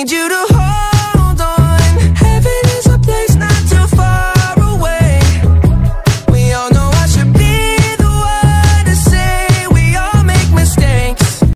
Need you to